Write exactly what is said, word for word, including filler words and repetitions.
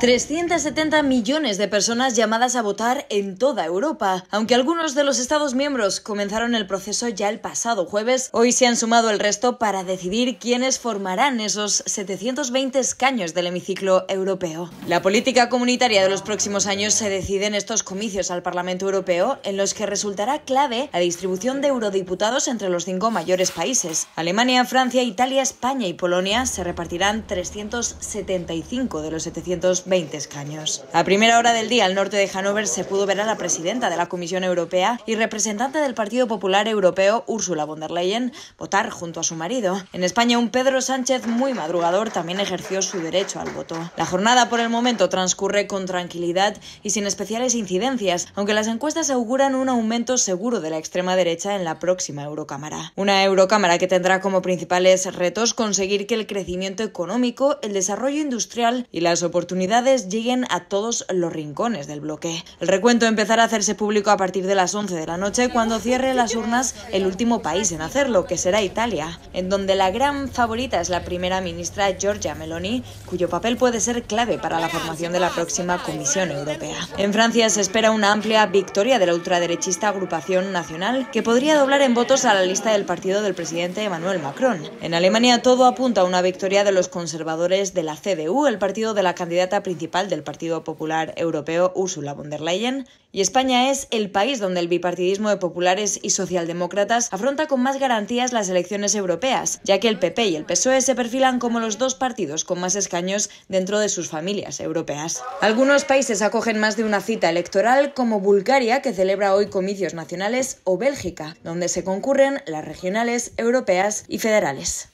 trescientos setenta millones de personas llamadas a votar en toda Europa. Aunque algunos de los Estados miembros comenzaron el proceso ya el pasado jueves, hoy se han sumado el resto para decidir quiénes formarán esos setecientos veinte escaños del hemiciclo europeo. La política comunitaria de los próximos años se decide en estos comicios al Parlamento Europeo, en los que resultará clave la distribución de eurodiputados entre los cinco mayores países. Alemania, Francia, Italia, España y Polonia se repartirán trescientos setenta y cinco de los setecientos veinte escaños. A primera hora del día, al norte de Hannover, se pudo ver a la presidenta de la Comisión Europea y representante del Partido Popular Europeo, Úrsula von der Leyen, votar junto a su marido. En España, un Pedro Sánchez muy madrugador también ejerció su derecho al voto. La jornada por el momento transcurre con tranquilidad y sin especiales incidencias, aunque las encuestas auguran un aumento seguro de la extrema derecha en la próxima Eurocámara. Una Eurocámara que tendrá como principales retos conseguir que el crecimiento económico, el desarrollo industrial y las oportunidades lleguen a todos los rincones del bloque. El recuento empezará a hacerse público a partir de las once de la noche, cuando cierre las urnas el último país en hacerlo, que será Italia, en donde la gran favorita es la primera ministra Giorgia Meloni, cuyo papel puede ser clave para la formación de la próxima Comisión Europea. En Francia se espera una amplia victoria de la ultraderechista Agrupación Nacional, que podría doblar en votos a la lista del partido del presidente Emmanuel Macron. En Alemania todo apunta a una victoria de los conservadores de la C D U, el partido de la candidata principal del Partido Popular Europeo, Úrsula von der Leyen, y España es el país donde el bipartidismo de populares y socialdemócratas afronta con más garantías las elecciones europeas, ya que el P P y el P S O E se perfilan como los dos partidos con más escaños dentro de sus familias europeas. Algunos países acogen más de una cita electoral, como Bulgaria, que celebra hoy comicios nacionales, o Bélgica, donde se concurren las regionales, europeas y federales.